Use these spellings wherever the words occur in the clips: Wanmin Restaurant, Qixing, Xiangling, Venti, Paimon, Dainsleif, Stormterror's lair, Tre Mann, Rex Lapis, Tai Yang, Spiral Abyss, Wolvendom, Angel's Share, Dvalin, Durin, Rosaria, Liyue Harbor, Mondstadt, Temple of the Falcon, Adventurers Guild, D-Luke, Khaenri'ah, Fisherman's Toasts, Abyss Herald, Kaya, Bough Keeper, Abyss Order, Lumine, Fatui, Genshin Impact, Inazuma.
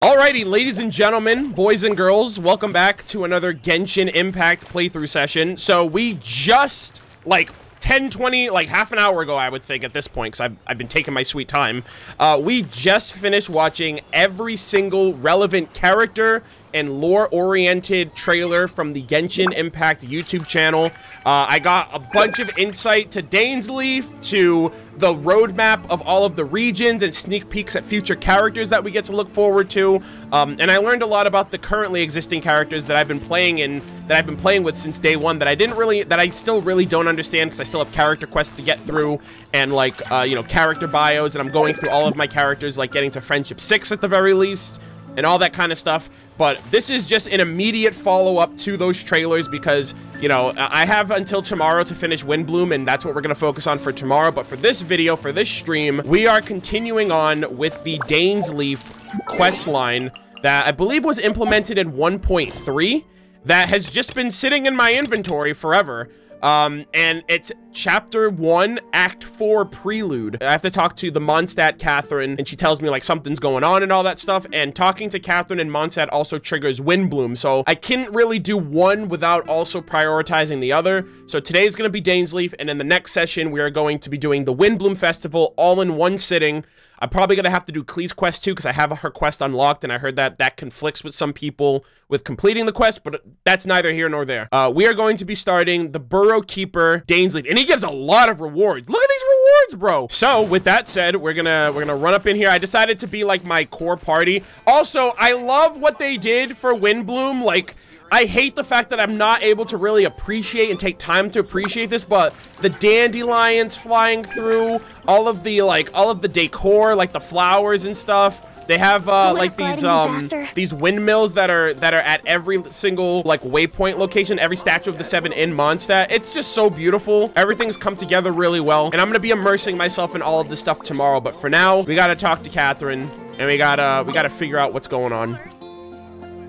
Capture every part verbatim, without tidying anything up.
Alrighty, ladies and gentlemen, boys and girls, welcome back to another Genshin Impact playthrough session. So we just, like, ten, twenty, like half an hour ago, I would think at this point, because I've, I've been taking my sweet time. Uh, we just finished watching every single relevant character and lore-oriented trailer from the Genshin Impact YouTube channel. Uh, I got a bunch of insight to Dainsleif, to the roadmap of all of the regions and sneak peeks at future characters that we get to look forward to. Um, and I learned a lot about the currently existing characters that I've been playing in, that I've been playing with since day one that I didn't really, that I still really don't understand because I still have character quests to get through and like, uh, you know, character bios, and I'm going through all of my characters, like getting to Friendship six at the very least and all that kind of stuff. But this is just an immediate follow-up to those trailers because, you know, I have until tomorrow to finish Windbloom, and that's what we're going to focus on for tomorrow. But for this video, for this stream, we are continuing on with the Dainsleif questline that I believe was implemented in one point three that has just been sitting in my inventory forever. Um, and it's Chapter one, Act four Prelude. I have to talk to the Mondstadt Catherine, and she tells me, like, something's going on and all that stuff, and talking to Catherine and Mondstadt also triggers Windbloom, so I couldn't really do one without also prioritizing the other. So today's gonna be Dainsleif, and in the next session, we are going to be doing the Windbloom Festival all in one sitting. I'm probably gonna have to do Klee's quest too, because I have her quest unlocked, and I heard that that conflicts with some people with completing the quest, but that's neither here nor there. Uh, we are going to be starting the Bough Keeper Dainsleif, and he gives a lot of rewards. Look at these rewards, bro. So with that said, we're gonna we're gonna run up in here. I decided to be like my core party. Also, I love what they did for Windbloom. Like, I hate the fact that I'm not able to really appreciate and take time to appreciate this, but the dandelions flying through, all of the like all of the decor, like the flowers and stuff. They have uh, like these um disaster. these windmills that are that are at every single like waypoint location, every statue of the seven in Mondstadt. It's just so beautiful. Everything's come together really well, and I'm gonna be immersing myself in all of this stuff tomorrow. But for now, we gotta talk to Catherine, and we gotta we gotta figure out what's going on.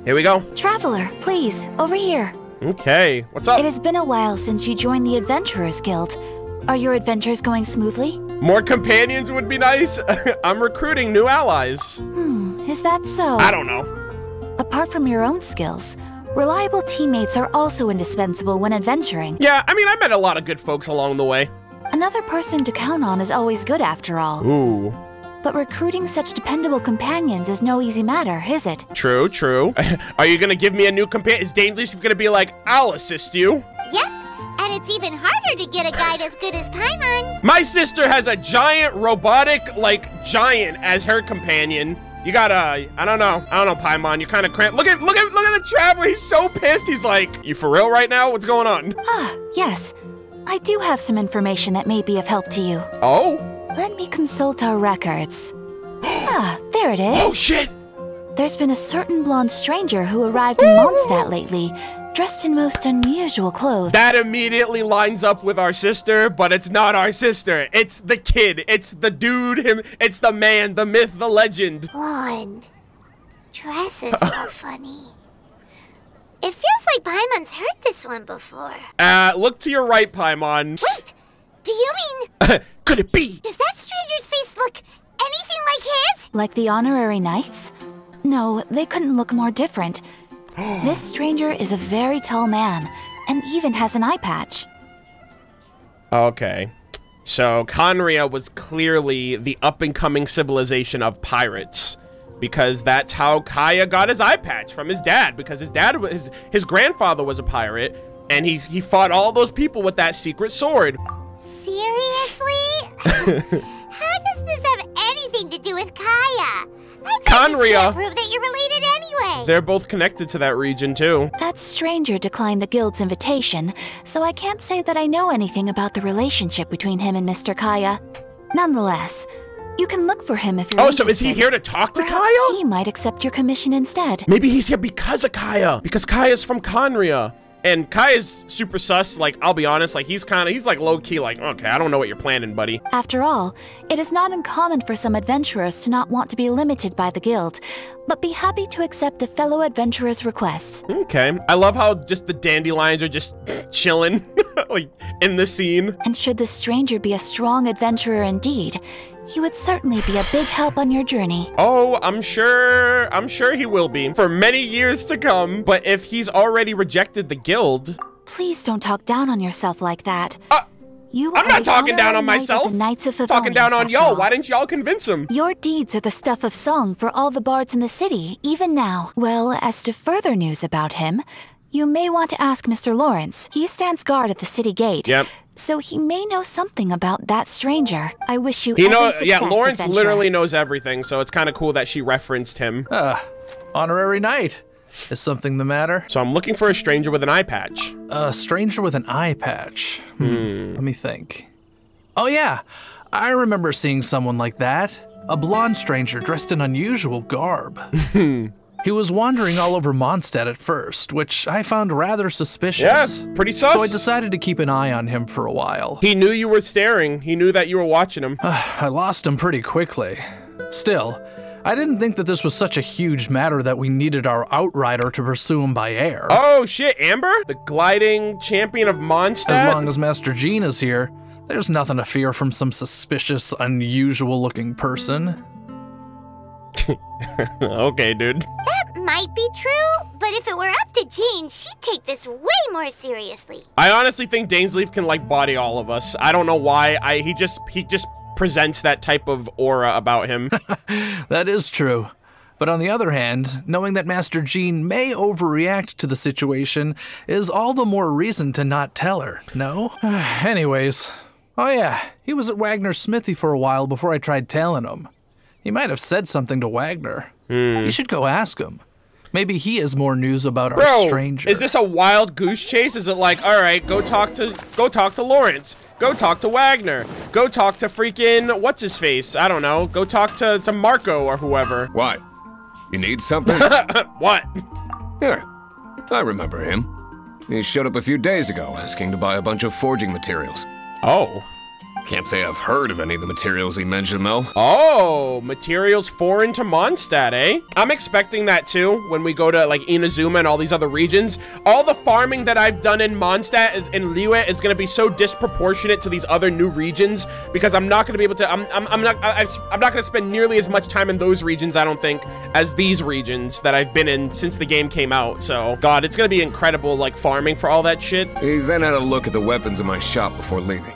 Here we go. Traveler, please, over here. Okay, what's up? It has been a while since you joined the Adventurers Guild. Are your adventures going smoothly? More companions would be nice. I'm recruiting new allies. Hmm, is that so? I don't know. Apart from your own skills, reliable teammates are also indispensable when adventuring. Yeah, I mean, I met a lot of good folks along the way. Another person to count on is always good after all. Ooh. But recruiting such dependable companions is no easy matter, is it? True, true. Are you gonna give me a new companion? Is Dainsleif gonna be like, I'll assist you? Yep, and it's even harder to get a guide as good as Paimon. My sister has a giant robotic, like, giant as her companion. You gotta, I don't know, I don't know, Paimon, you're kind of cramped. Look at, look at, look at the Traveler, he's so pissed. He's like, you for real right now? What's going on? Ah, yes, I do have some information that may be of help to you. Oh? Let me consult our records. Ah, there it is. Oh, shit! There's been a certain blonde stranger who arrived in Mondstadt lately, dressed in most unusual clothes. That immediately lines up with our sister, but it's not our sister. It's the kid. It's the dude. Him. It's the man, the myth, the legend. Blonde. Dresses so funny. It feels like Paimon's heard this one before. Uh, look to your right, Paimon. Wait! Do you mean... Could it be? Does that stranger's face look anything like his? Like the honorary knights? No, they couldn't look more different. This stranger is a very tall man, and even has an eye patch. Okay. So, Khaenri'ah was clearly the up-and-coming civilization of pirates, because that's how Kaya got his eye patch from his dad, because his dad, his, his grandfather was a pirate, and he, he fought all those people with that secret sword. Seriously? How does this have anything to do with Kaya? I Khaenri'ah prove that you're related anyway. They're both connected to that region too. That stranger declined the guild's invitation, so I can't say that I know anything about the relationship between him and Mister Kaya. Nonetheless, you can look for him if you're. Oh, interested. So is he here to talk to Perhaps Kaya? He might accept your commission instead. Maybe he's here because of Kaya, because Kaya's from Khaenri'ah. And Kaya's super sus, like, I'll be honest, like, he's kind of, he's like low-key, like, okay, I don't know what you're planning, buddy. After all, it is not uncommon for some adventurers to not want to be limited by the guild, but be happy to accept a fellow adventurer's requests. Okay, I love how just the dandelions are just chilling, like, in the scene. And should the stranger be a strong adventurer indeed, He would certainly be a big help on your journey. Oh, I'm sure, I'm sure he will be for many years to come. But if he's already rejected the guild... Please don't talk down on yourself like that. Uh You I'm not talking down on myself. Talking down on y'all. Why didn't y'all convince him? Your deeds are the stuff of song for all the bards in the city, even now. Well, as to further news about him, you may want to ask Mister Lawrence. He stands guard at the city gate. Yep. So he may know something about that stranger. I wish you. He knows. Yeah, Lawrence adventure. literally knows everything. So it's kind of cool that she referenced him. Uh, honorary knight. Is something the matter? So I'm looking for a stranger with an eye patch. A stranger with an eye patch? Hmm. Let me think. Oh yeah, I remember seeing someone like that. A blonde stranger dressed in unusual garb. He was wandering all over Mondstadt at first, which I found rather suspicious. Yeah, pretty sus. So I decided to keep an eye on him for a while. He knew you were staring. He knew that you were watching him. I lost him pretty quickly. Still, I didn't think that this was such a huge matter that we needed our outrider to pursue him by air. Oh shit, Amber? The gliding champion of Mondstadt? As long as Master Jean is here, there's nothing to fear from some suspicious, unusual looking person. Okay, dude. That might be true, but if it were up to Jean, she'd take this way more seriously. I honestly think Dainsleif can like body all of us. I don't know why. I he just he just presents that type of aura about him. That is true. But on the other hand, knowing that Master Jean may overreact to the situation is all the more reason to not tell her, no? Anyways, oh yeah, he was at Wagner's smithy for a while before I tried telling him. He might have said something to Wagner. Mm. You should go ask him. Maybe he has more news about Bro, our stranger. Is this a wild goose chase? Is it like, all right, go talk to go talk to Lawrence. Go talk to Wagner. Go talk to freaking what's his face? I don't know. Go talk to to Marco or whoever. What? You need something? What? Yeah, I remember him. He showed up a few days ago asking to buy a bunch of forging materials. Oh. Can't say I've heard of any of the materials he mentioned, though. Oh, materials foreign to Mondstadt, eh? I'm expecting that, too, when we go to, like, Inazuma and all these other regions. All the farming that I've done in Mondstadt is, in Liyue is going to be so disproportionate to these other new regions because I'm not going to be able to... I'm, I'm, I'm not I've, I'm not going to spend nearly as much time in those regions, I don't think, as these regions that I've been in since the game came out. So, God, it's going to be incredible, like, farming for all that shit. He then had a look at the weapons in my shop before leaving.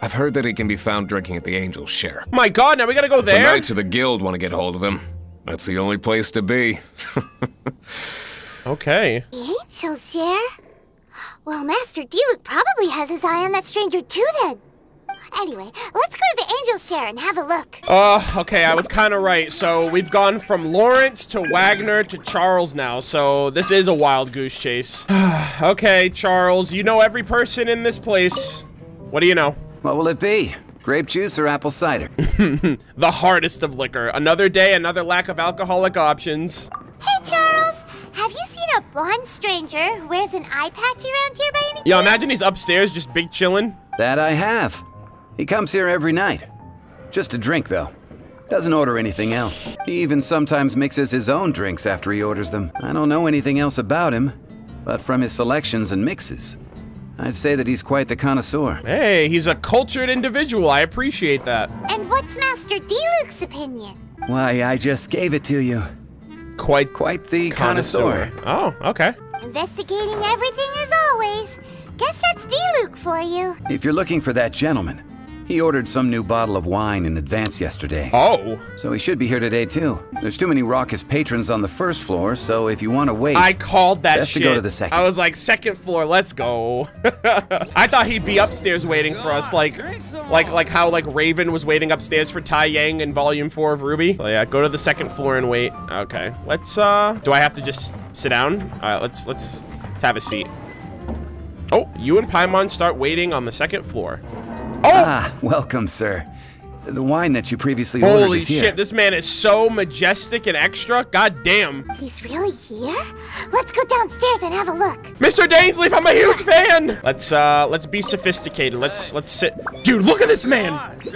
I've heard that he can be found drinking at the Angel's Share. My God, now we gotta go there? The Knights of the Guild want to get hold of him. That's the only place to be. Okay. The Angel's Share? Well, Master D-Luke probably has his eye on that stranger too then. Anyway, let's go to the Angel's Share and have a look. Oh, uh, okay, I was kind of right. So we've gone from Lawrence to Wagner to Charles now. So this is a wild goose chase. Okay, Charles, you know every person in this place. What do you know? What will it be? Grape juice or apple cider? The hardest of liquor. Another day, another lack of alcoholic options. Hey, Charles! Have you seen a blonde stranger who wears an eye patch around here by any chance? Yeah, imagine he's upstairs just big chillin'. That I have. He comes here every night. Just to drink, though. Doesn't order anything else. He even sometimes mixes his own drinks after he orders them. I don't know anything else about him, but from his selections and mixes, I'd say that he's quite the connoisseur. Hey, he's a cultured individual. I appreciate that. And what's Master D-Luke's opinion? Why, I just gave it to you. Quite, quite the connoisseur. connoisseur. Oh, okay. Investigating everything as always. Guess that's D-Luke for you. If you're looking for that gentleman, he ordered some new bottle of wine in advance yesterday. Oh. So he should be here today, too. There's too many raucous patrons on the first floor, so if you want to wait... I called that best shit. To go to the second. I was like, second floor, let's go. I thought he'd be upstairs waiting for us, like like, like how like Raven was waiting upstairs for Tai Yang in Volume four of RWBY. So yeah, go to the second floor and wait. Okay, let's... uh. Do I have to just sit down? All right, let's, let's, let's have a seat. Oh, you and Paimon start waiting on the second floor. Oh. Ah, welcome, sir. The wine that you previously Holy ordered is here. Holy shit, this man is so majestic and extra. God damn. He's really here? Let's go downstairs and have a look. Mister Dainsleif, I'm a huge fan. Let's uh let's be sophisticated. Let's let's sit. Dude, look at this man.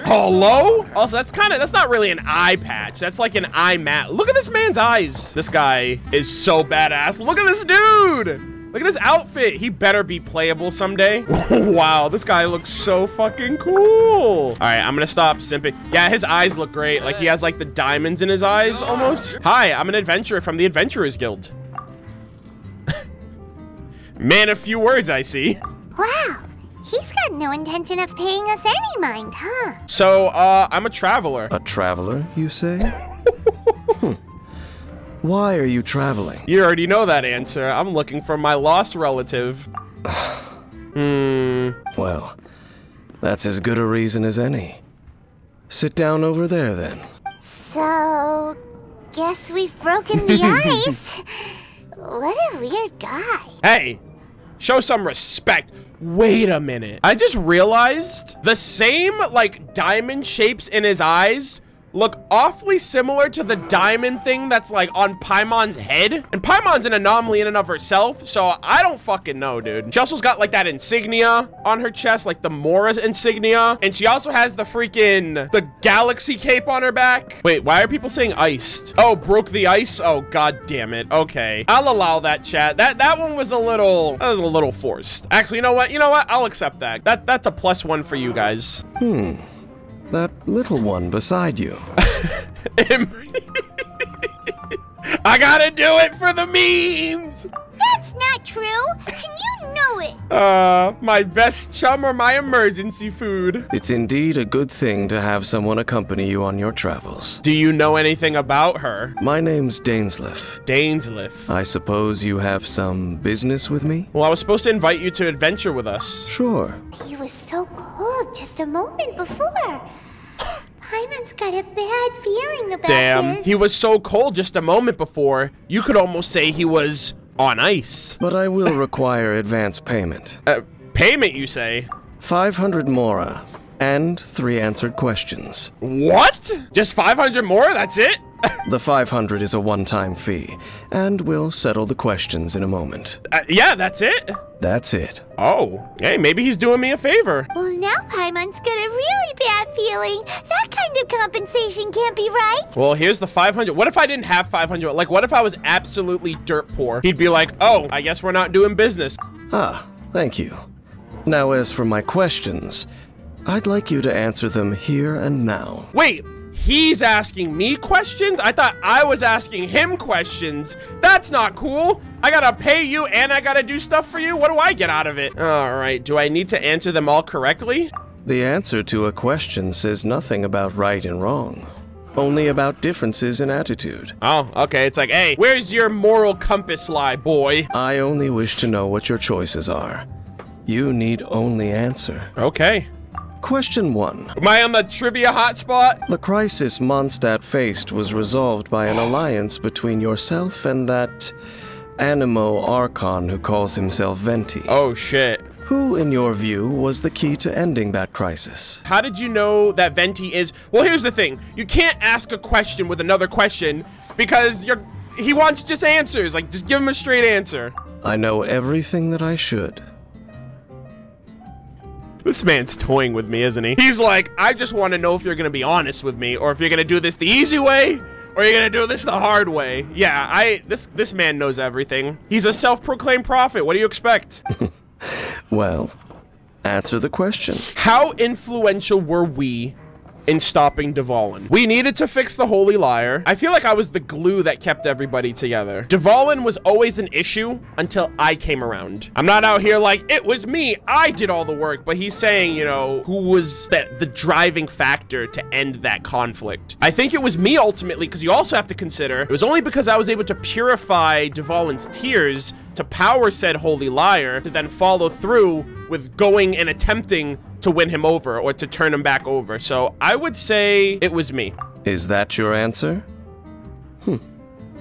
Hello? Also, that's kind of that's not really an eye patch. That's like an eye mat. Look at this man's eyes. This guy is so badass. Look at this dude. Look at his outfit. He better be playable someday. Wow, this guy looks so fucking cool. All right, I'm gonna stop simping. Yeah, his eyes look great. Like, he has like the diamonds in his eyes almost. Hi, I'm an adventurer from the Adventurers Guild. Man of few words, I see. Wow. He's got no intention of paying us any mind, huh? So, uh, I'm a traveler. A traveler, you say? Hmm. Why are you traveling? You already know that answer. I'm looking for my lost relative. Hmm. Well, that's as good a reason as any. Sit down over there, then. So, guess we've broken the ice. What a weird guy. Hey, show some respect. Wait a minute. I just realized the same, like, diamond shapes in his eyes look awfully similar to the diamond thing that's, like, on Paimon's head. And Paimon's an anomaly in and of herself, so I don't fucking know, dude. She also's got, like, that insignia on her chest, like the Mora's insignia. And she also has the freaking, the galaxy cape on her back. Wait, why are people saying iced? Oh, broke the ice? Oh, god damn it. Okay. I'll allow that, chat. That that one was a little, that was a little forced. Actually, you know what? You know what? I'll accept that. That That's a plus one for you guys. Hmm. That little one beside you. I gotta do it for the memes. That's not true, and you know it. Uh, my best chum or my emergency food. It's indeed a good thing to have someone accompany you on your travels. Do you know anything about her? My name's Dainsleif. Dainsleif. I suppose you have some business with me? Well, I was supposed to invite you to adventure with us. Sure. He was so cold just a moment before. Paimon's got a bad feeling about Damn, this. He was so cold just a moment before, you could almost say he was on ice. But I will require advance payment. Uh, payment, you say? five hundred Mora, and three answered questions. What? Just five hundred Mora, that's it? The five hundred is a one-time fee, and we'll settle the questions in a moment. Uh, yeah, that's it? That's it. Oh, hey, maybe he's doing me a favor. Well, now Paimon's got a really bad feeling. That kind of compensation can't be right. Well, here's the five hundred. What if I didn't have five hundred? Like, what if I was absolutely dirt poor? He'd be like, oh, I guess we're not doing business. Ah, thank you. Now, as for my questions, I'd like you to answer them here and now. Wait. He's asking me questions? I thought I was asking him questions. That's not cool. I gotta pay you and I gotta do stuff for you. What do I get out of it? All right, do I need to answer them all correctly? The answer to a question says nothing about right and wrong. Only about differences in attitude. Oh, okay. It's like, hey, where's your moral compass lie, boy? I only wish to know what your choices are. You need only answer. Okay. Question one. Am I on the trivia hotspot? The crisis Mondstadt faced was resolved by an alliance between yourself and that Animo Archon who calls himself Venti. Oh, shit. Who, in your view, was the key to ending that crisis? How did you know that Venti is... Well, here's the thing. You can't ask a question with another question because you're... he wants just answers. Like, just give him a straight answer. I know everything that I should. This man's toying with me, isn't he? He's like, I just want to know if you're going to be honest with me or if you're going to do this the easy way or you're going to do this the hard way. Yeah, I this this man knows everything. He's a self-proclaimed prophet. What do you expect? Well, answer the question. How influential were we in stopping Dvalin? We needed to fix the Holy Liar. I feel like I was the glue that kept everybody together. Dvalin was always an issue until I came around. I'm not out here like, it was me, I did all the work, but he's saying, you know, who was that the driving factor to end that conflict? I think it was me ultimately, because you also have to consider, it was only because I was able to purify Dvalin's tears to power said Holy Liar to then follow through with going and attempting to win him over or to turn him back over. So I would say it was me. Is that your answer? Hmm,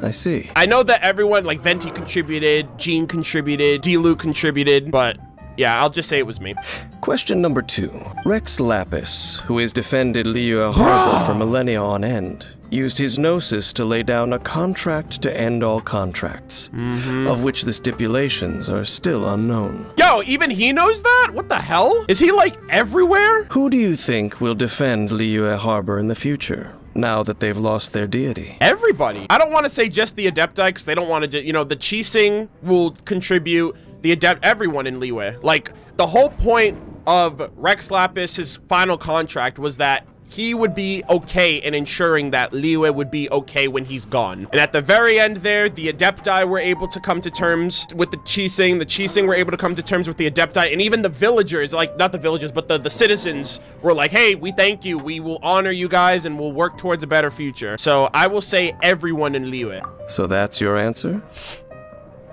I see. I know that everyone, like Venti contributed, Gene contributed, D-Lu contributed, but yeah, I'll just say it was me. Question number two. Rex Lapis, who has defended Liyue Harbor for millennia on end, used his gnosis to lay down a contract to end all contracts, mm-hmm. of which the stipulations are still unknown. Yo, even he knows that? What the hell? Is he like everywhere? Who do you think will defend Liyue Harbor in the future? now that they've lost their deity? Everybody. I don't want to say just the Adepti, because they don't want to, you know, the Qixing will contribute, the Adept, everyone in Liyue. Like, the whole point of Rex Lapis, his final contract, was that he would be okay in ensuring that Liyue would be okay when he's gone. And at the very end there, the Adepti were able to come to terms with the Qixing. The Qixing were able to come to terms with the Adepti. And even the villagers, like, not the villagers, but the, the citizens were like, hey, we thank you. We will honor you guys and we'll work towards a better future. So I will say everyone in Liyue. So that's your answer?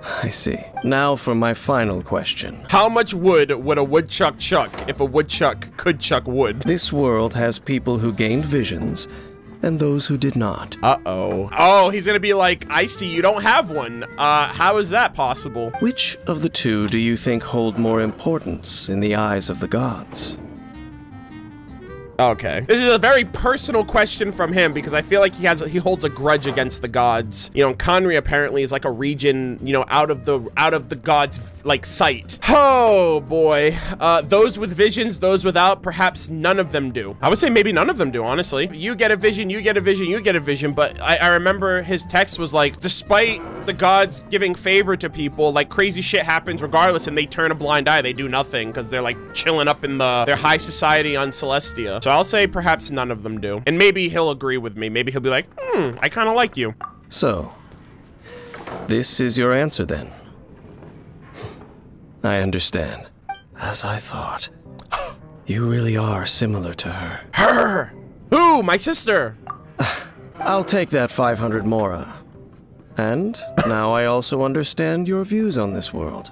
I see. Now for my final question. How much wood would a woodchuck chuck if a woodchuck could chuck wood? This world has people who gained visions and those who did not. Uh-oh. Oh, he's gonna be like, I see you don't have one. Uh, how is that possible? Which of the two do you think hold more importance in the eyes of the gods? Okay. This is a very personal question from him because I feel like he has he holds a grudge against the gods. You know, Khaenri'ah apparently is like a region, you know, out of the out of the gods like sight. Oh boy. Uh those with visions, those without, perhaps none of them do. I would say maybe none of them do, honestly. You get a vision, you get a vision, you get a vision, but I, I remember his text was like, despite the gods giving favor to people, like crazy shit happens regardless and they turn a blind eye. They do nothing because they're like chilling up in the their high society on Celestia. So So I'll say perhaps none of them do. And maybe he'll agree with me. Maybe he'll be like, hmm, I kind of like you. So, this is your answer then. I understand. As I thought, you really are similar to her. Her? Who? My sister? I'll take that five hundred mora. And now I also understand your views on this world.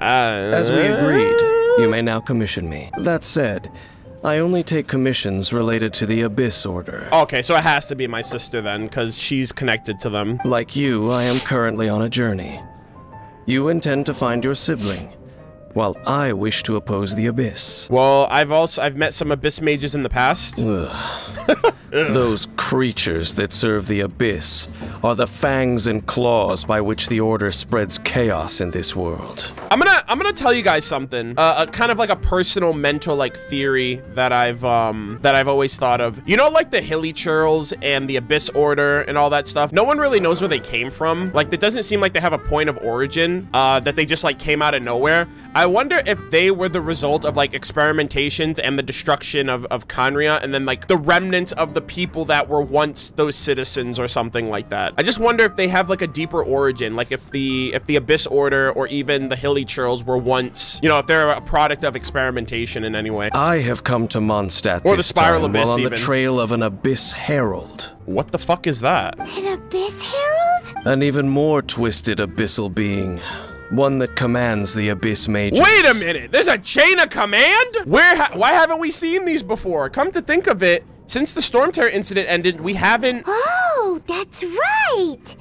Uh... As we agreed, you may now commission me. That said, I only take commissions related to the Abyss Order. Okay, so it has to be my sister then, because she's connected to them. Like you, I am currently on a journey. You intend to find your sibling, while I wish to oppose the Abyss. Well, I've also- I've met some Abyss Mages in the past. Ugh. Those creatures that serve the Abyss are the fangs and claws by which the Order spreads chaos in this world. I'm gonna- I'm gonna tell you guys something. Uh, a kind of like a personal mental, like, theory that I've, um, that I've always thought of. You know, like, the Hilly Churls and the Abyss Order and all that stuff? No one really knows where they came from. Like, it doesn't seem like they have a point of origin, uh, that they just, like, came out of nowhere. I wonder if they were the result of, like, experimentations and the destruction of, of Khaenri'ah, and then, like, the remnants of the people that were once those citizens or something like that. I just wonder if they have like a deeper origin, like if the if the Abyss Order or even the Hilly Churls were once, you know, if they're a product of experimentation in any way. I have come to Mondstadt or the Spiral Abyss while on even. the trail of an Abyss Herald. What the fuck is that? An Abyss Herald? An even more twisted abyssal being. One that commands the Abyss Mages. Wait a minute! There's a chain of command? Where? Ha why haven't we seen these before? Come to think of it, since the Stormterror incident ended, we haven't- Oh, that's right!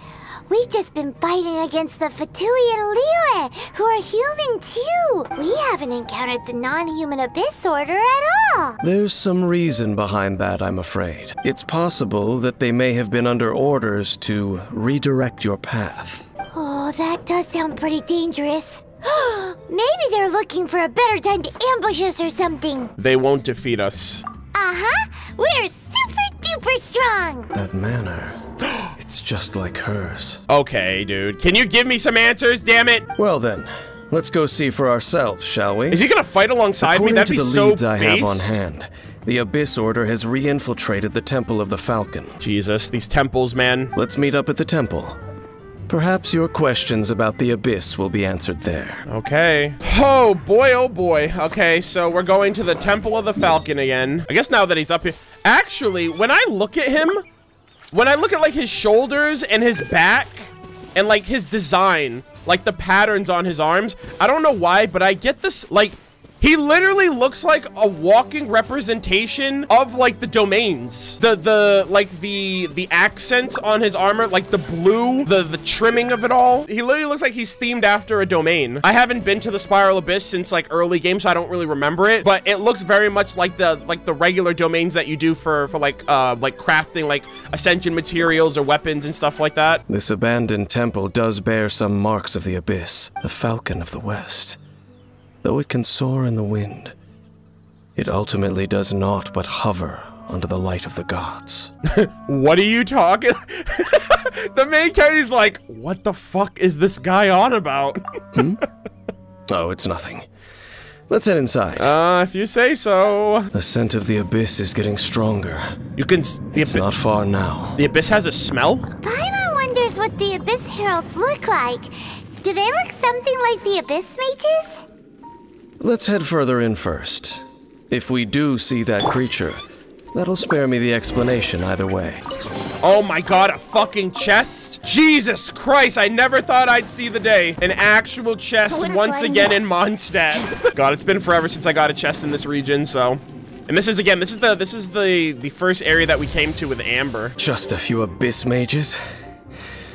We've just been fighting against the Fatui and Liyue, who are human too! We haven't encountered the non-human Abyss Order at all! There's some reason behind that, I'm afraid. It's possible that they may have been under orders to redirect your path. Oh, that does sound pretty dangerous. Maybe they're looking for a better time to ambush us or something. They won't defeat us. Uh-huh! We're super-duper strong! That manner, it's just like hers. Okay, dude. Can you give me some answers, damn it? Well then, let's go see for ourselves, shall we? Is he gonna fight alongside According me? That'd be so based. According to the leads I have on hand, the Abyss Order has re-infiltrated the Temple of the Falcon. Jesus, these temples, man. Let's meet up at the temple. Perhaps your questions about the Abyss will be answered there. Okay. Oh boy, oh boy. Okay, so we're going to the Temple of the Falcon again. I guess now that he's up here. Actually, when I look at him, when I look at like his shoulders and his back and like his design, like the patterns on his arms, I don't know why, but I get this, like, he literally looks like a walking representation of like the domains. The the like the the accents on his armor, like the blue, the the trimming of it all. He literally looks like he's themed after a domain. I haven't been to the Spiral Abyss since like early game, so I don't really remember it. But it looks very much like the like the regular domains that you do for for like uh like crafting like ascension materials or weapons and stuff like that. This abandoned temple does bear some marks of the Abyss, the Falcon of the West. Though it can soar in the wind, it ultimately does naught but hover under the light of the gods. What are you talking? The main character's like, what the fuck is this guy on about? Hmm? Oh, it's nothing. Let's head inside. Uh, if you say so. The scent of the abyss is getting stronger. You can. S the it's not far now. The abyss has a smell? Paimon wonders what the abyss heralds look like. Do they look something like the abyss mages? Let's head further in first. If we do see that creature, that'll spare me the explanation either way. Oh my god, a fucking chest? Jesus Christ, I never thought I'd see the day. An actual chest once again in Mondstadt. God, it's been forever since I got a chest in this region, so. And this is again, this is the this is the, the first area that we came to with Amber. Just a few abyss mages?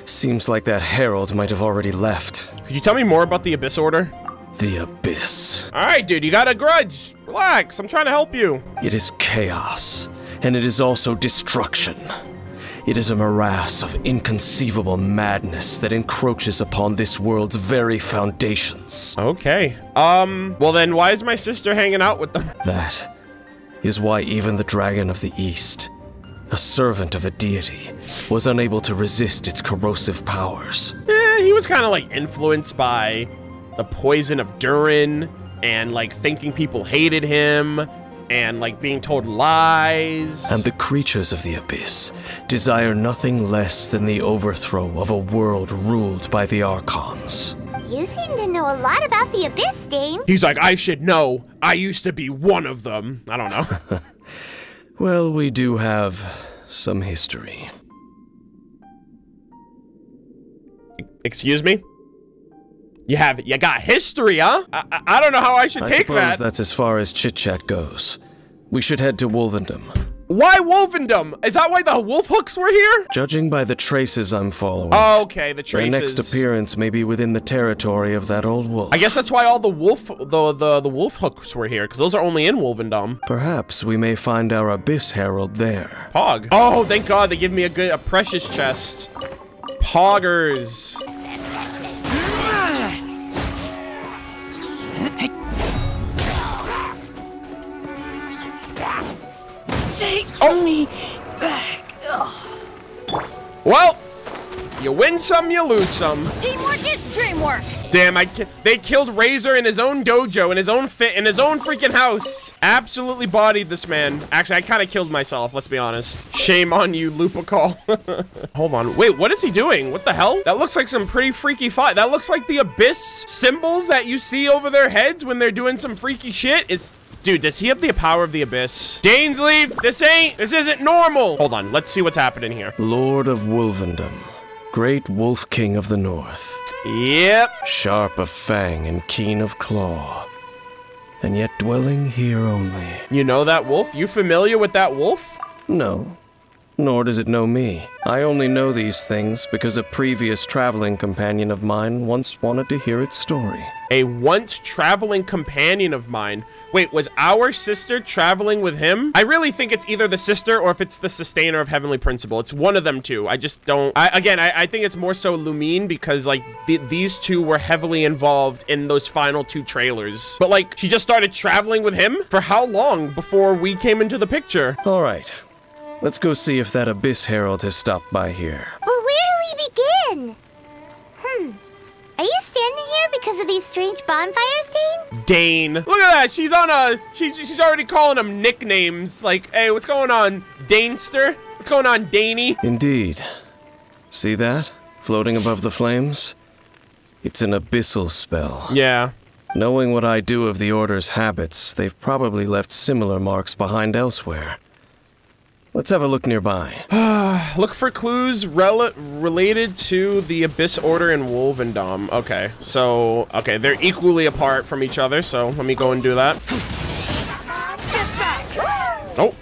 Seems like that herald might have already left. Could you tell me more about the Abyss Order? The Abyss. Alright, dude, you got a grudge. Relax, I'm trying to help you. It is chaos, and it is also destruction. It is a morass of inconceivable madness that encroaches upon this world's very foundations. Okay. Um, well then why is my sister hanging out with them? That is why even the Dragon of the East, a servant of a deity, was unable to resist its corrosive powers. Eh, he was kind of like influenced by the poison of Durin and like thinking people hated him. And like being told lies. And the creatures of the abyss desire nothing less than the overthrow of a world ruled by the Archons. You seem to know a lot about the abyss, Dane. He's like, I should know. I used to be one of them. I don't know. Well, we do have some history. Excuse me? You have you got history, huh? I, I don't know how I should I take that. I suppose that's as far as chit-chat goes. We should head to Wolvendom. Why Wolvendom? Is that why the wolf hooks were here? Judging by the traces I'm following. Oh, okay, the traces. Their next appearance may be within the territory of that old wolf. I guess that's why all the wolf the the, the wolf hooks were here, because those are only in Wolvendom. Perhaps we may find our Abyss Herald there. Pog. Oh, thank God they give me a good a precious chest. Poggers. Take oh. me back. Ugh. Well, you win some, you lose some. Teamwork is dreamwork. Damn, I ki they killed Razor in his own dojo, in his own fit, in his own freaking house. Absolutely bodied this man. Actually, I kind of killed myself, let's be honest. Shame on you, Lupacol. Hold on. Wait, what is he doing? What the hell? That looks like some pretty freaky fight. That looks like the abyss symbols that you see over their heads when they're doing some freaky shit. It's... Dude, does he have the power of the abyss? Dainsleif, this ain't, this isn't normal. Hold on, let's see what's happening here. Lord of Wolvendom, great wolf king of the north. Yep. Sharp of fang and keen of claw, and yet dwelling here only. You know that wolf? You familiar with that wolf? No, nor does it know me. I only know these things because a previous traveling companion of mine once wanted to hear its story. A once traveling companion of mine. Wait, was our sister traveling with him? I really think it's either the sister or if it's the sustainer of heavenly principle. It's one of them two. I just don't. I, again, I, I think it's more so Lumine because like th these two were heavily involved in those final two trailers. But like she just started traveling with him for how long before we came into the picture? All right, let's go see if that Abyss Herald has stopped by here. Well, where do we begin? Hmm. Are you standing here because of these strange bonfires, Dane? Dane. Look at that. She's on a... She's, she's already calling them nicknames. Like, hey, what's going on, Danester? What's going on, Daney? Indeed. See that? Floating above the flames? It's an abyssal spell. Yeah. Knowing what I do of the Order's habits, they've probably left similar marks behind elsewhere. Let's have a look nearby. Look for clues rel related to the Abyss Order and Wolvendom. Okay, so, okay, they're equally apart from each other, so let me go and do that. Oh.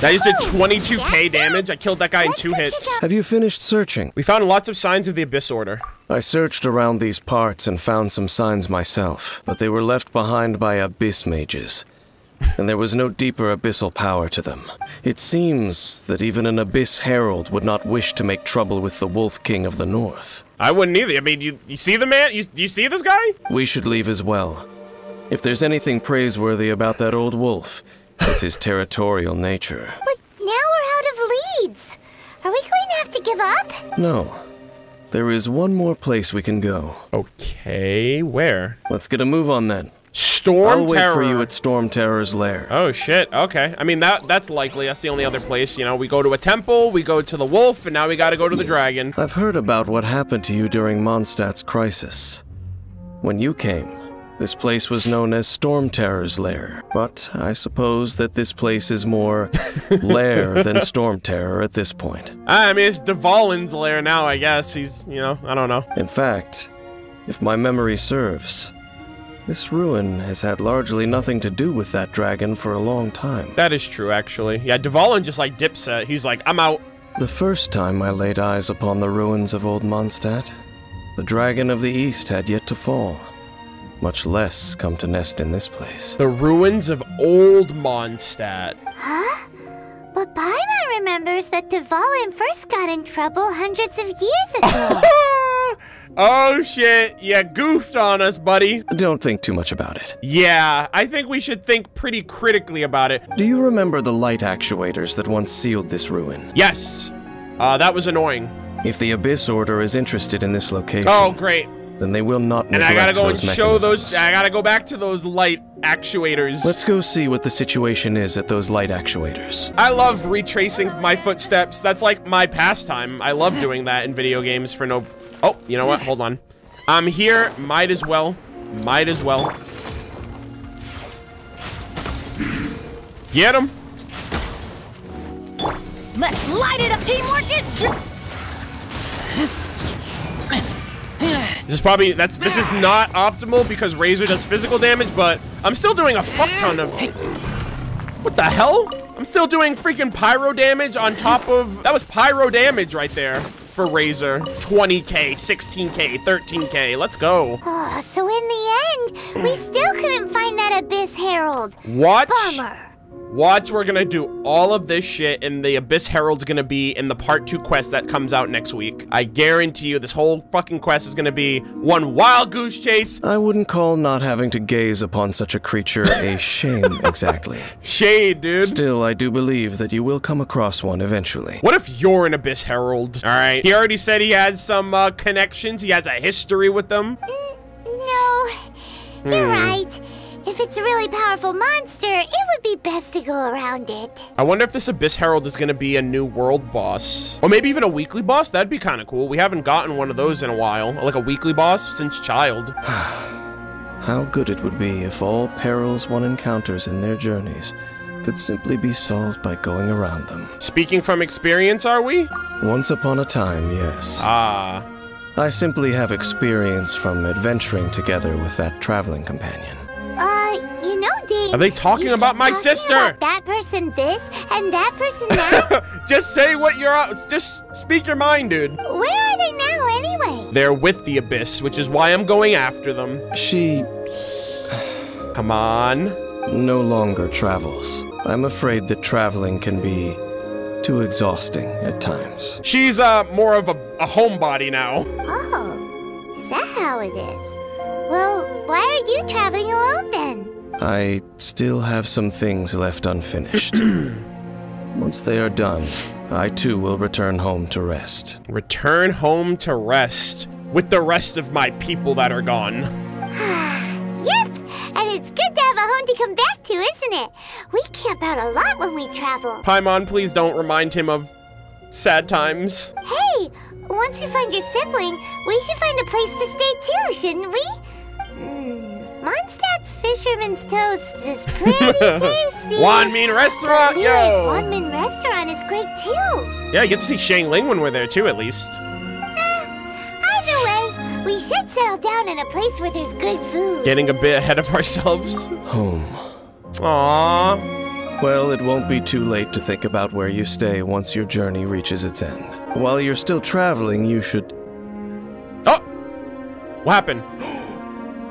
That just did twenty-two K damage. I killed that guy in two hits. Have you finished searching? We found lots of signs of the Abyss Order. I searched around these parts and found some signs myself, but they were left behind by Abyss Mages. And there was no deeper abyssal power to them. It seems that even an Abyss Herald would not wish to make trouble with the Wolf King of the North. I wouldn't either. I mean, you, you see the man? You, you see this guy? We should leave as well. If there's anything praiseworthy about that old wolf, it's his territorial nature. But now we're out of leads. Are we going to have to give up? No. There is one more place we can go. Okay, where? Let's get a move on then. Stormterror. I'll wait for you at Stormterror's lair. Oh shit, okay. I mean, that that's likely. That's the only other place, you know. We go to a temple, we go to the wolf, and now we gotta go to the dragon. I've heard about what happened to you during Mondstadt's crisis. When you came, this place was known as Stormterror's lair, but I suppose that this place is more lair than Stormterror at this point. I mean, it's Dvalin's lair now, I guess. He's, you know, I don't know. In fact, if my memory serves, this ruin has had largely nothing to do with that dragon for a long time. That is true, actually. Yeah, Dvalin just like dips at, he's like, I'm out. The first time I laid eyes upon the ruins of old Mondstadt, the dragon of the east had yet to fall, much less come to nest in this place. The ruins of old Mondstadt. Huh? But Paimon remembers that Dvalin first got in trouble hundreds of years ago. Oh shit, you goofed on us, buddy. Don't think too much about it. Yeah, I think we should think pretty critically about it. Do you remember the light actuators that once sealed this ruin? Yes. Uh, that was annoying. If the Abyss Order is interested in this location... Oh, great. Then they will not neglect those mechanisms. And I gotta go and show those... I gotta go back to those light actuators. Let's go see what the situation is at those light actuators. I love retracing my footsteps. That's like my pastime. I love doing that in video games for no... Oh, you know what? Hold on. I'm here. Might as well. Might as well. Get him. Let's light it up. Teamwork is true. This is probably, that's, this is not optimal because Razor does physical damage, but I'm still doing a fuck ton of... What the hell? I'm still doing freaking pyro damage on top of... That was pyro damage right there. For Razor, twenty K, sixteen K, thirteen K, let's go. Oh, so in the end, we still couldn't find that Abyss Herald. Watch, Bummer. watch, we're gonna do all of this shit and the Abyss Herald's gonna be in the part two quest that comes out next week. I guarantee you this whole fucking quest is gonna be one wild goose chase. I wouldn't call not having to gaze upon such a creature a shame exactly. Shade, dude. Still, I do believe that you will come across one eventually. What if you're an Abyss Herald? All right. He already said he has some uh, connections. He has a history with them. Mm, no, you're hmm. right. If it's a really powerful monster, it would be best to go around it. I wonder if this Abyss Herald is going to be a new world boss. Or maybe even a weekly boss? That'd be kind of cool. We haven't gotten one of those in a while. Like a weekly boss since child. How good it would be if all perils one encounters in their journeys could simply be solved by going around them. Speaking from experience, are we? Once upon a time, yes. Ah. I simply have experience from adventuring together with that traveling companion. You know, Dave, are they talking about my talking sister? About that person, this, and that person, that. Just say what you're out. Just speak your mind, dude. Where are they now, anyway? They're with the Abyss, which is why I'm going after them. She. Come on. No longer travels. I'm afraid that traveling can be too exhausting at times. She's uh more of a, a homebody now. Oh, is that how it is? Well, why are you traveling alone then? I still have some things left unfinished. Once they are done, I too will return home to rest. Return home to rest with the rest of my people that are gone. Yep, and it's good to have a home to come back to, isn't it? We camp out a lot when we travel. Paimon, please don't remind him of sad times. Hey, once you find your sibling, we should find a place to stay too, shouldn't we? Mm. Mondstadt's Fisherman's Toasts is pretty tasty. Wanmin Restaurant, yo! Wanmin Restaurant is great, too. Yeah, you get to see Xiangling when we're there, too, at least. Uh, either way, we should settle down in a place where there's good food. Getting a bit ahead of ourselves. Home. Aww. Well, it won't be too late to think about where you stay once your journey reaches its end. While you're still traveling, you should... Oh! What happened?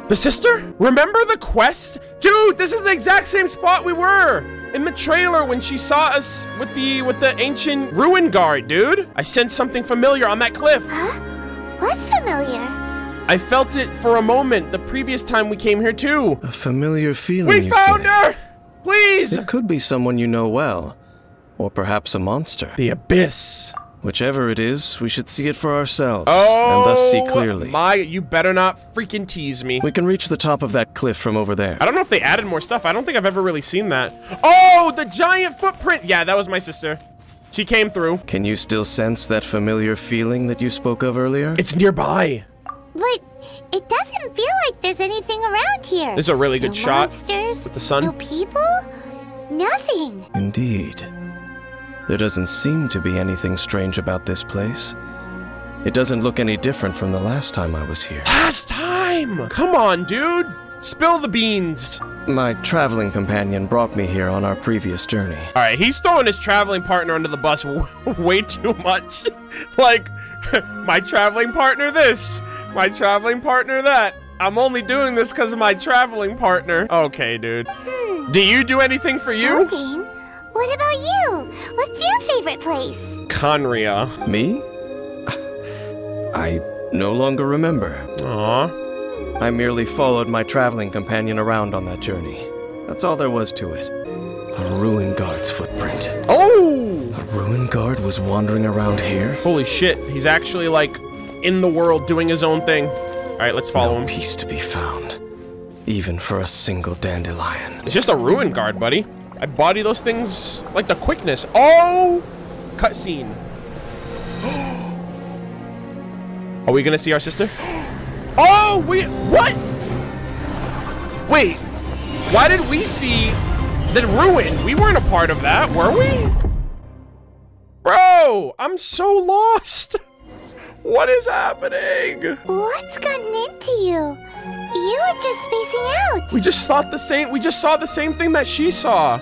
The sister? Remember the quest? Dude, this is the exact same spot we were in the trailer when she saw us with the with the ancient ruin guard, dude. I sensed something familiar on that cliff. Huh? What's familiar? I felt it for a moment the previous time we came here too. A familiar feeling. We found her! Please! It could be someone you know well, or perhaps a monster. The Abyss. Whichever it is, we should see it for ourselves, oh, and thus see clearly. My, you better not freaking tease me. We can reach the top of that cliff from over there. I don't know if they added more stuff. I don't think I've ever really seen that. Oh, the giant footprint. Yeah, that was my sister. She came through. Can you still sense that familiar feeling that you spoke of earlier? It's nearby. But it doesn't feel like there's anything around here. This is a really good no shot. Monsters, with the sun. No people, nothing. Indeed. There doesn't seem to be anything strange about this place. It doesn't look any different from the last time I was here. Last time? Come on, dude. Spill the beans. My traveling companion brought me here on our previous journey. All right, he's throwing his traveling partner under the bus way too much. Like, my traveling partner this, my traveling partner that. I'm only doing this because of my traveling partner. Okay, dude. Hmm. Do you do anything for you? Something. What about you? What's your favorite place? Khaenri'ah. Me? I no longer remember. Aww. I merely followed my traveling companion around on that journey. That's all there was to it. A ruin guard's footprint. Oh! A ruin guard was wandering around here? Holy shit, he's actually, like, in the world doing his own thing. All right, let's follow no him. Peace to be found, even for a single dandelion. It's just a ruin guard, buddy. I body those things like the quickness. Oh! Cutscene. Are we gonna see our sister? Oh, we. What? Wait. Why did we see the ruin? We weren't a part of that, were we? Bro, I'm so lost. What is happening? What's gotten into you? You were just spacing out. We just thought the same. We just saw the same thing that she saw.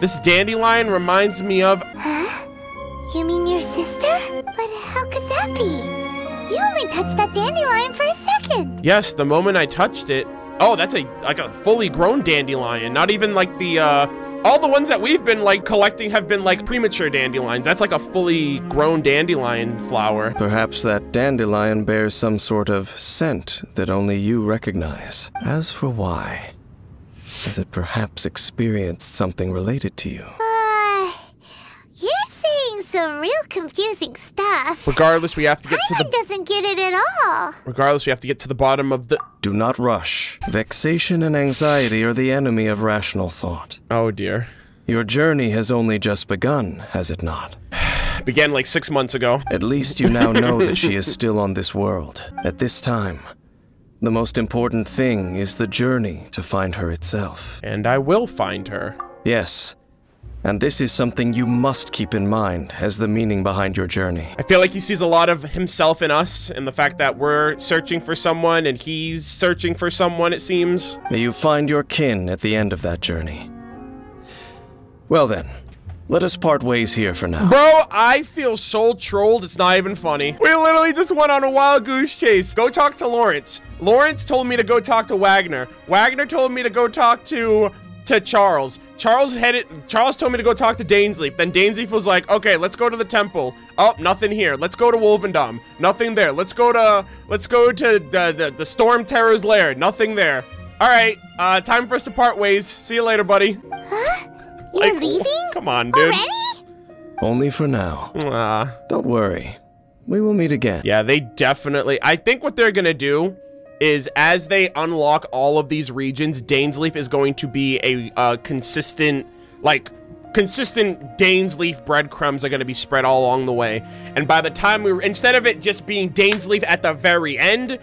This dandelion reminds me of. Huh? You mean your sister? But how could that be? You only touched that dandelion for a second. Yes, the moment I touched it. Oh, that's a like a fully grown dandelion. Not even like the. Uh, all the ones that we've been like collecting have been like premature dandelions. That's like a fully grown dandelion flower. Perhaps that dandelion bears some sort of scent that only you recognize. As for why, has it perhaps experienced something related to you? Uh, you're saying some real confusing stuff. Regardless, we have to get Paimon to the- doesn't get it at all. Regardless, we have to get to the bottom of the- Do not rush. Vexation and anxiety are the enemy of rational thought. Oh dear. Your journey has only just begun, has it not? Began like six months ago. At least you now know that she is still on this world. At this time, the most important thing is the journey to find her itself. And I will find her. Yes. And this is something you must keep in mind as the meaning behind your journey. I feel like he sees a lot of himself in us and the fact that we're searching for someone and he's searching for someone, it seems. May you find your kin at the end of that journey. Well then, let us part ways here for now. Bro, I feel so trolled, it's not even funny. We literally just went on a wild goose chase. Go talk to Lawrence. Lawrence told me to go talk to Wagner. Wagner told me to go talk to... to Charles. Charles headed. Charles told me to go talk to Dainsleif. Then Dainsleif was like, okay, let's go to the temple. Oh, nothing here. Let's go to Wolvendom. Nothing there. Let's go to, let's go to the, the, the Stormterror's lair. Nothing there. All right, uh, time for us to part ways. See you later, buddy. Huh? Like, you're leaving? Come on, dude. Already? Only for now. Uh, Don't worry. We will meet again. Yeah, they definitely, I think what they're gonna do is as they unlock all of these regions, Dainsleif is going to be a uh, consistent, like, consistent Dainsleif breadcrumbs are going to be spread all along the way. And by the time we were, instead of it just being Dainsleif at the very end,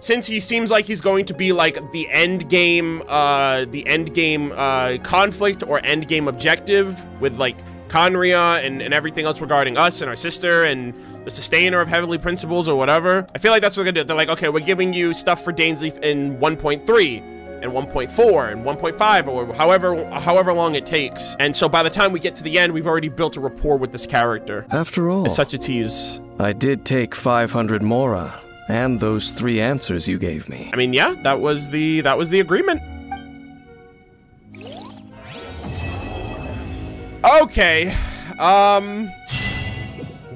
since he seems like he's going to be, like, the end game, uh, the end game uh, conflict or end game objective with, like, Khaenri'ah and, and everything else regarding us and our sister and the sustainer of heavenly principles or whatever. I feel like that's what they're gonna do. They're like, okay, we're giving you stuff for Dainsleif in one point three and one point four and one point five or however however long it takes. And so by the time we get to the end, we've already built a rapport with this character. After all, it's such a tease. I did take five hundred Mora and those three answers you gave me. I mean, yeah, that was the that was the agreement. Okay, um,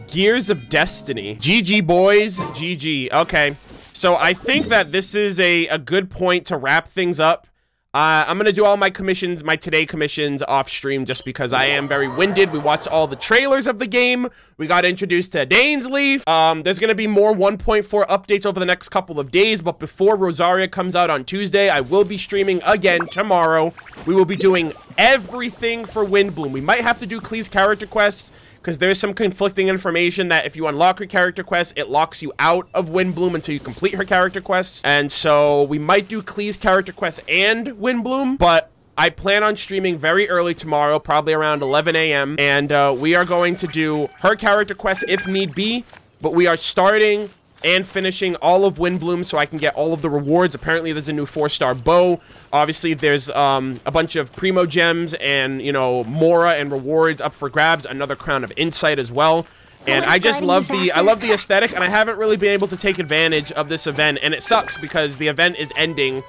Gears of Destiny. G G boys, G G. Okay, So I think that this is a, a good point to wrap things up. Uh, I'm going to do all my commissions, my today commissions off stream just because I am very winded. We watched all the trailers of the game. We got introduced to Dainsleif. Um, there's going to be more one point four updates over the next couple of days. But before Rosaria comes out on Tuesday, I will be streaming again tomorrow. We will be doing everything for Windbloom. We might have to do Klee's character quests, because there's some conflicting information that if you unlock her character quest, it locks you out of Windbloom until you complete her character quests. And so we might do Klee's character quest and Windbloom, but I plan on streaming very early tomorrow, probably around eleven A M And uh, we are going to do her character quest if need be, but we are starting and finishing all of Windbloom so I can get all of the rewards. Apparently, there's a new four-star bow. Obviously, there's um, a bunch of Primo gems and, you know, Mora and rewards up for grabs. Another Crown of Insight as well. And I just love the, I love the aesthetic, and I haven't really been able to take advantage of this event. And it sucks because the event is ending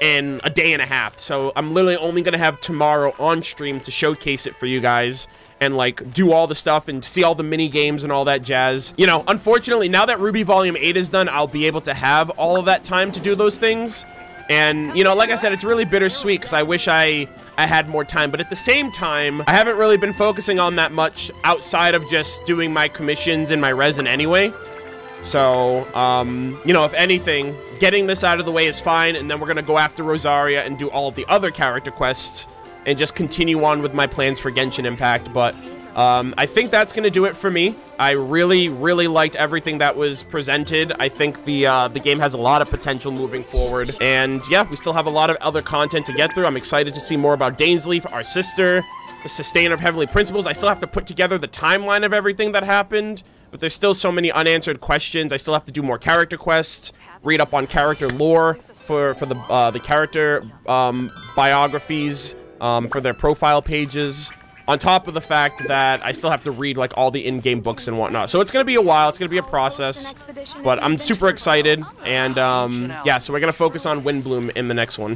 in a day and a half. So I'm literally only going to have tomorrow on stream to showcase it for you guys, and like do all the stuff and see all the mini games and all that jazz. You know, unfortunately, now that R W B Y Volume eight is done, I'll be able to have all of that time to do those things. And, you know, like I said, it's really bittersweet because I wish I, I had more time. But at the same time, I haven't really been focusing on that much outside of just doing my commissions and my resin anyway. So, um, you know, if anything, getting this out of the way is fine. And then we're going to go after Rosaria and do all of the other character quests, and just continue on with my plans for Genshin Impact. But um, I think that's gonna do it for me. I really, really liked everything that was presented. I think the uh, the game has a lot of potential moving forward. And yeah, we still have a lot of other content to get through. I'm excited to see more about Dainsleif, our sister, the Sustainer of Heavenly Principles. I still have to put together the timeline of everything that happened, but there's still so many unanswered questions. I still have to do more character quests, read up on character lore for, for the, uh, the character um, biographies, Um, for their profile pages, on top of the fact that I still have to read like all the in-game books and whatnot. So it's gonna be a while, it's gonna be a process, but I'm super excited. And um, yeah, so we're gonna focus on Windbloom in the next one.